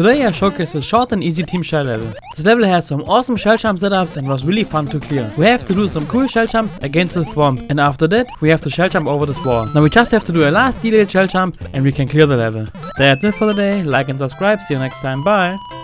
Today I showcase a short and easy Team Shell level. This level has some awesome shell jump setups and was really fun to clear. We have to do some cool shell jumps against the swamp, and after that we have to shell jump over this wall. Now we just have to do a last delayed shell jump and we can clear the level. That's it for the day. Like and subscribe. See you next time. Bye.